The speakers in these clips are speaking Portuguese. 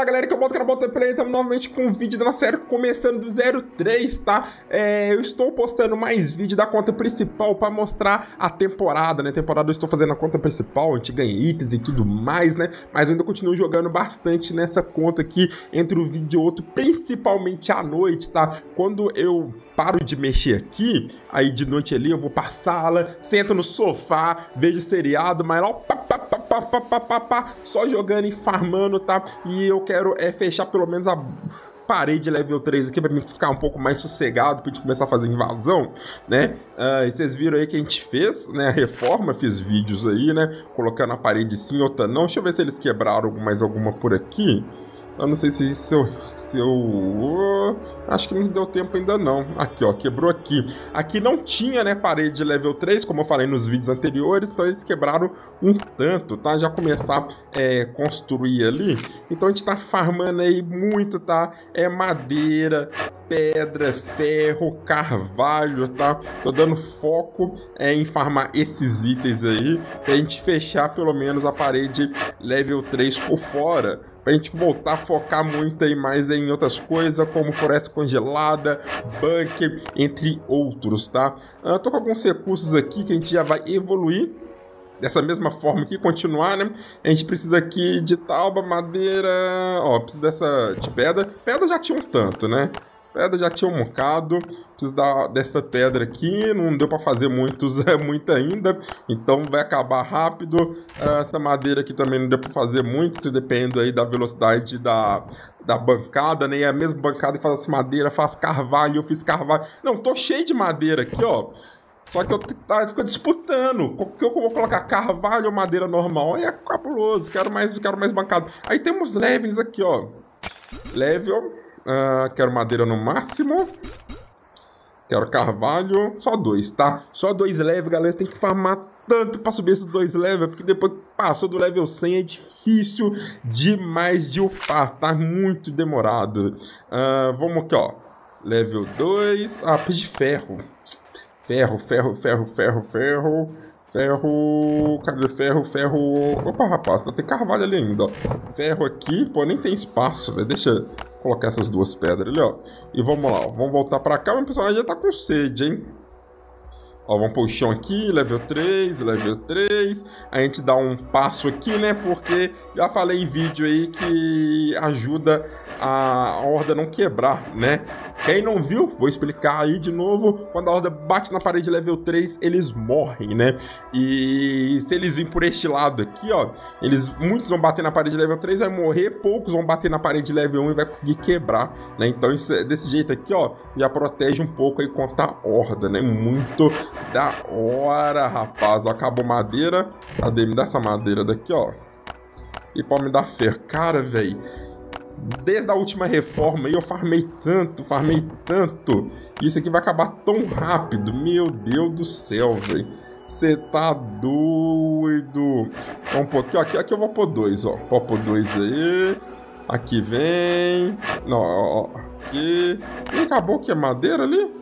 Fala galera, que eu boto aqui na BaltaPlay, estamos novamente com um vídeo da nossa série começando do ZERO 3, tá? Eu estou postando mais vídeo da conta principal para mostrar a temporada, né? Temporada eu estou fazendo a conta principal, a gente ganha itens e tudo mais, né? Mas eu ainda continuo jogando bastante nessa conta aqui, entre um vídeo e outro, principalmente à noite, tá? Quando eu paro de mexer aqui, aí de noite ali eu vou pra sala, sento no sofá, vejo seriado, mas ó, só jogando e farmando, tá? E eu quero fechar pelo menos a parede level 3 aqui pra mim ficar um pouco mais sossegado, pra gente começar a fazer invasão, né? E vocês viram aí que a gente fez, né? A reforma, fiz vídeos aí, né? Colocando a parede sim, outra não. Deixa eu ver se eles quebraram mais alguma por aqui. Eu não sei se eu acho que não deu tempo ainda não. Aqui, ó, quebrou aqui. Aqui não tinha, né, parede level 3, como eu falei nos vídeos anteriores. Então eles quebraram um tanto, tá? Já começar a construir ali. Então a gente tá farmando aí muito, tá? Madeira, pedra, ferro, carvalho, tá? Tô dando foco em farmar esses itens aí, pra gente fechar pelo menos a parede level 3 por fora. Pra gente voltar a focar muito aí mais em outras coisas, como floresta congelada, bunker, entre outros, tá? Eu tô com alguns recursos aqui que a gente já vai evoluir dessa mesma forma aqui, continuar, né? A gente precisa aqui de tauba, madeira, ó, precisa dessa de pedra. Pedra já tinha um tanto, né? Pedra já tinha um bocado. Preciso dessa pedra aqui. Não deu para fazer muito ainda. Então vai acabar rápido. Essa madeira aqui também não deu para fazer muito. Depende aí da velocidade da bancada, né? E a mesma bancada que faz madeira, faz carvalho. Eu fiz carvalho. Não, tô cheio de madeira aqui, ó. Só que eu fico disputando. O que eu vou colocar? Carvalho ou madeira normal? É cabuloso. Quero mais bancada. Aí temos levels aqui, ó. Level. Quero madeira no máximo. Quero carvalho. Só dois, tá? Só dois level, galera. Tem que farmar tanto pra subir esses dois level, porque depois que passou do level 100 é difícil demais de upar. Tá muito demorado. Vamos aqui, ó. Level 2. Ah, pedi ferro. Ferro, cadê ferro, opa, rapaz, tem carvalho ali ainda, ó. Ferro aqui, pô, nem tem espaço, velho. Deixa eu colocar essas duas pedras ali, ó. E vamos lá, ó. Vamos voltar pra cá. Meu personagem já tá com sede, hein. Ó, vamos pôr o chão aqui, level 3, level 3. A gente dá um passo aqui, né, porque já falei em vídeo aí que ajuda a horda não quebrar, né? Quem não viu, vou explicar aí de novo. Quando a horda bate na parede level 3, eles morrem, né? E se eles virem por este lado aqui, ó, muitos vão bater na parede level 3, vai morrer. Poucos vão bater na parede level 1 e vai conseguir quebrar, né? Então isso, desse jeito aqui, ó, já protege um pouco aí contra a horda, né? Muito da hora, rapaz. Ó, acabou madeira. Cadê? Me dá essa madeira daqui, ó. E pode me dar ferro. Cara, velho, desde a última reforma eu farmei tanto. Isso aqui vai acabar tão rápido. Meu Deus do céu, velho. Você tá doido. Vamos pôr aqui, ó. Aqui eu vou pôr dois, ó. Vou pôr dois aí. Aqui vem. Não, ó. Aqui. E acabou que é madeira ali?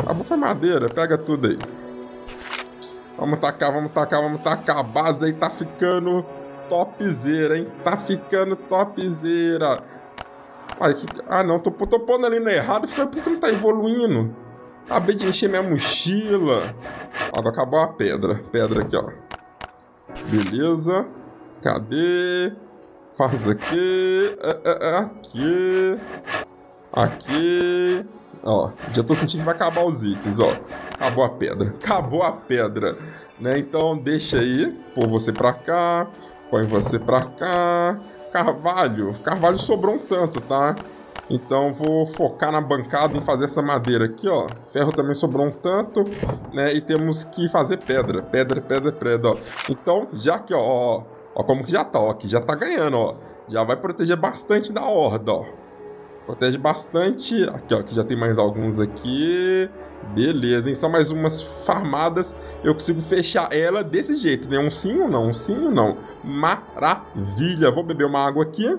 Acabou foi madeira. Pega tudo aí. Vamos tacar. A base aí tá ficando topzera, hein? Tá ficando topzera. Ai, ah, não. Tô pondo ali no errado. Por que não tá evoluindo? Acabei de encher minha mochila. Ó, vai acabar a pedra. Pedra aqui, ó. Beleza. Cadê? Faz aqui. Aqui. Aqui. Ó, já tô sentindo que vai acabar os itens, ó. Acabou a pedra. Né? Então deixa aí. Põe você pra cá. Carvalho. Carvalho sobrou um tanto, tá? Então vou focar na bancada em fazer essa madeira aqui, ó. Ferro também sobrou um tanto, né? E temos que fazer pedra. Pedra, ó. Então, já que, ó como que já tá, ó. Aqui já tá ganhando, ó. Já vai proteger bastante da horda, ó. Protege bastante. Aqui, ó, que já tem mais alguns aqui. Beleza, hein? Só mais umas farmadas. Eu consigo fechar ela desse jeito, né? Um sim ou não? Um sim ou não? Maravilha! Vou beber uma água aqui.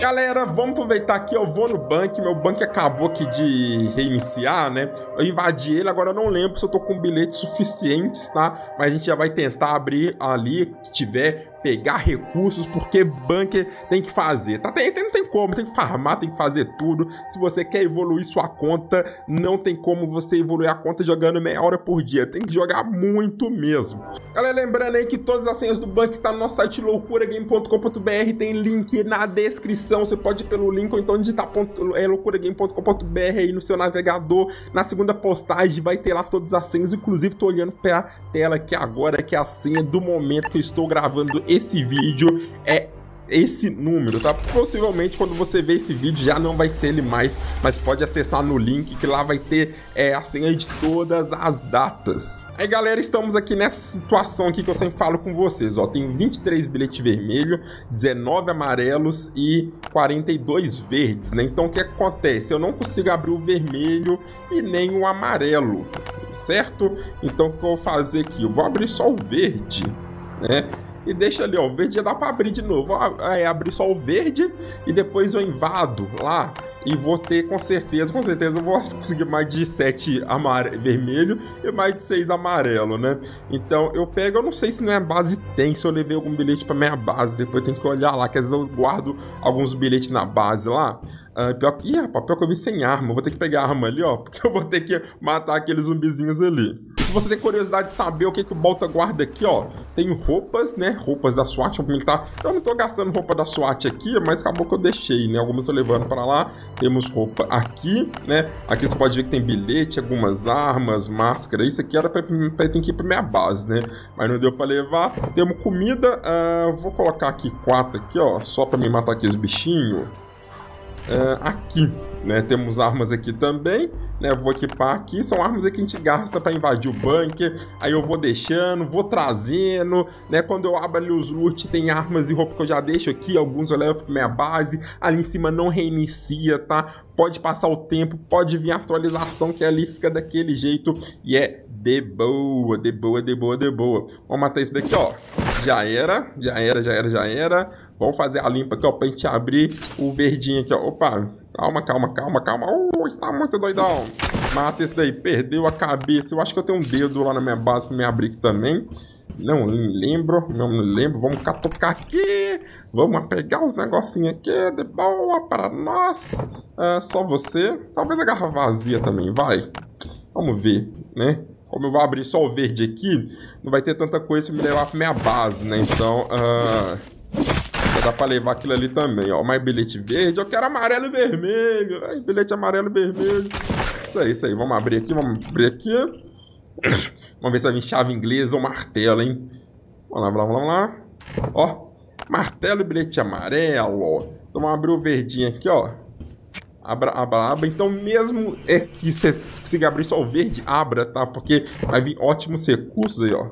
Galera, vamos aproveitar aqui, eu vou no bunker. Meu bunker acabou aqui de reiniciar, né? Eu invadi ele, agora eu não lembro se eu tô com bilhetes suficientes, tá? Mas a gente já vai tentar abrir ali, que tiver pegar recursos, porque bunker tem que fazer, tá? Não tem como, tem que farmar, tem que fazer tudo. Se você quer evoluir sua conta, não tem como você evoluir a conta jogando meia hora por dia, tem que jogar muito mesmo. Galera, lembrando aí que todas as senhas do bunker estão no nosso site loucuragame.com.br, tem link na descrição, você pode ir pelo link ou então digitar loucuragame.com.br aí no seu navegador. Na segunda postagem vai ter lá todas as senhas, inclusive tô olhando pra tela aqui agora, que é a senha do momento que eu estou gravando esse vídeo, é esse número, tá? Possivelmente quando você ver esse vídeo já não vai ser ele mais, mas pode acessar no link que lá vai ter a senha de todas as datas. Aí galera, estamos aqui nessa situação aqui que eu sempre falo com vocês, ó, tem 23 bilhetes vermelhos, 19 amarelos e 42 verdes, né? Então o que acontece? Eu não consigo abrir o vermelho e nem o amarelo, certo? Então o que eu vou fazer aqui? Eu vou abrir só o verde, né? E deixa ali, ó, o verde já dá pra abrir de novo. Aí abrir só o verde e depois eu invado lá e vou ter, com certeza eu vou conseguir mais de 7 vermelho e mais de 6 amarelo, né? Então eu pego, eu não sei se minha base tem, se eu levei algum bilhete pra minha base, depois tem que olhar lá, que às vezes eu guardo alguns bilhetes na base lá. Pior que... Ih, rapaz, pior que eu vi sem arma. Vou ter que pegar a arma ali, ó, porque eu vou ter que matar aqueles zumbizinhos ali. E se você tem curiosidade de saber o que que o Balta guarda aqui, ó, tem roupas, né, roupas da SWAT, vou comentar. Eu não tô gastando roupa da SWAT aqui, mas acabou que eu deixei, né, algumas eu levando pra lá. Temos roupa aqui, né, aqui você pode ver que tem bilhete, algumas armas, máscara. Isso aqui era pra tem que ir pra minha base, né, mas não deu pra levar. Temos comida, vou colocar aqui 4 aqui, ó, só pra me matar aqui os bichinhos. Aqui, né, temos armas aqui também, né, vou equipar aqui, são armas que a gente gasta para invadir o bunker, aí eu vou deixando, vou trazendo, né, quando eu abro ali os loot tem armas e roupa que eu já deixo aqui, alguns eu levo pra minha base, ali em cima não reinicia, tá, pode passar o tempo, pode vir a atualização que ali fica daquele jeito e é de boa, de boa, de boa, de boa. Vamos matar esse daqui, ó. Já era, já era, já era, já era. Vamos fazer a limpa aqui, ó, pra gente abrir o verdinho aqui, ó. Opa, calma, calma, calma, calma. Está muito doidão. Mata esse daí, perdeu a cabeça. Eu acho que eu tenho um dedo lá na minha base pra me abrir aqui também. Não lembro, não lembro. Vamos catucar aqui. Vamos pegar os negocinhos aqui, de boa para nós. Só você. Talvez a garrafa vazia também, vai. Vamos ver, né? Como eu vou abrir só o verde aqui, não vai ter tanta coisa pra me levar pra minha base, né? Então, já dá pra levar aquilo ali também, ó. Mais bilhete verde, eu quero amarelo e vermelho. Ai, bilhete amarelo e vermelho. Isso aí, isso aí. Vamos abrir aqui, vamos abrir aqui. Vamos ver se vai vir chave inglesa ou martelo, hein? Vamos lá, vamos lá, vamos lá. Ó, martelo e bilhete amarelo, ó. Então vamos abrir o verdinho aqui, ó. Abra, abra, abra. Então mesmo é que você consiga abrir só o verde, abra, tá? Porque vai vir ótimos recursos aí, ó.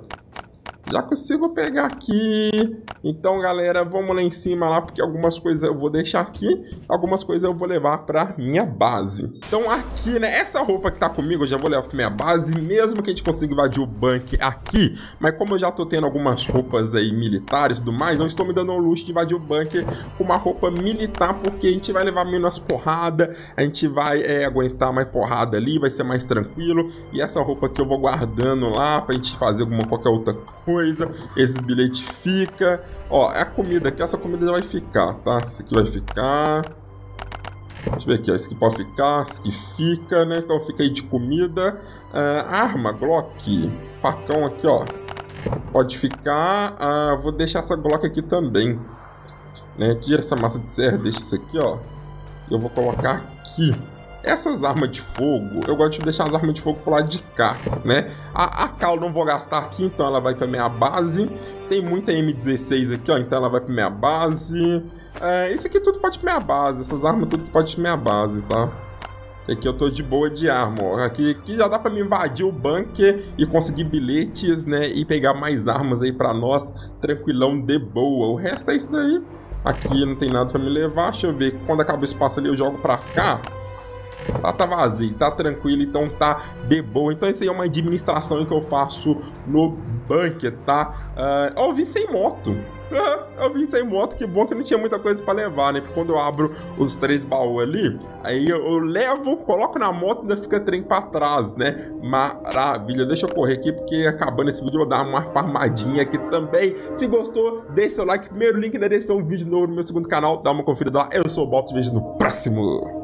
Já consigo pegar aqui. Então, galera, vamos lá em cima lá, porque algumas coisas eu vou deixar aqui, algumas coisas eu vou levar pra minha base. Então aqui, né, essa roupa que tá comigo eu já vou levar pra minha base, mesmo que a gente consiga invadir o bunker aqui. Mas como eu já tô tendo algumas roupas aí militares e tudo mais, eu estou me dando o luxo de invadir o bunker com uma roupa militar, porque a gente vai levar menos porrada, a gente vai aguentar mais porrada ali, vai ser mais tranquilo. E essa roupa aqui eu vou guardando lá pra gente fazer qualquer outra coisa. Esse bilhete fica, ó, a comida aqui, essa comida já vai ficar, tá? Esse aqui vai ficar, deixa eu ver aqui, ó, esse aqui pode ficar, esse aqui fica, né? Então fica aí de comida, arma, Glock, facão aqui, ó, pode ficar, vou deixar essa Glock aqui também, né? Tira essa massa de serra, deixa isso aqui, ó, eu vou colocar aqui. Essas armas de fogo, eu gosto de deixar as armas de fogo pro lado de cá, né? A AK eu não vou gastar aqui, então ela vai pra minha base. Tem muita M16 aqui, ó, então ela vai pra minha base. Isso aqui tudo pode ir pra minha base, essas armas tudo pode ir pra minha base, tá? Aqui eu tô de boa de arma, ó. Aqui já dá pra me invadir o bunker e conseguir bilhetes, né? E pegar mais armas aí pra nós, tranquilão, de boa. O resto é isso daí. Aqui não tem nada pra me levar, deixa eu ver. Quando acaba o espaço ali eu jogo pra cá. Tá vazio, tá tranquilo, então tá de boa. Então, essa aí é uma administração que eu faço no bunker, tá? Eu vim sem moto. Eu vim sem moto, que bom que não tinha muita coisa pra levar, né? Porque quando eu abro os 3 baús ali, aí eu levo, coloco na moto e ainda fica trem pra trás, né? Maravilha, deixa eu correr aqui, porque acabando esse vídeo eu vou dar uma farmadinha aqui também. Se gostou, deixe seu like, primeiro link na descrição do vídeo novo no meu segundo canal, dá uma conferida lá. Eu sou o Balta, te vejo no próximo.